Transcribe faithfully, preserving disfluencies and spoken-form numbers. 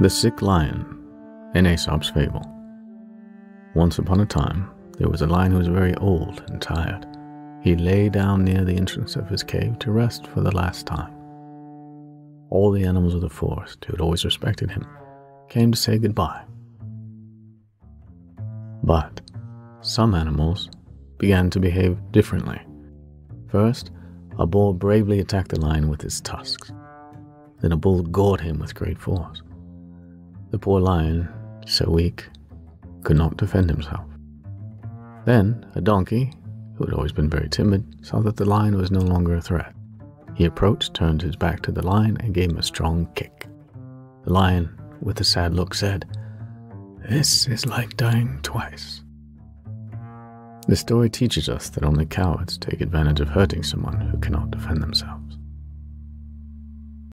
The Sick Lion, in Aesop's Fable. Once upon a time, there was a lion who was very old and tired. He lay down near the entrance of his cave to rest for the last time. All the animals of the forest, who had always respected him, came to say goodbye. But some animals began to behave differently. First, a boar bravely attacked the lion with his tusks. Then a bull gored him with great force. The poor lion, so weak, could not defend himself. Then a donkey, who had always been very timid, saw that the lion was no longer a threat. He approached, turned his back to the lion, and gave him a strong kick. The lion, with a sad look, said, "This is like dying twice." The story teaches us that only cowards take advantage of hurting someone who cannot defend themselves.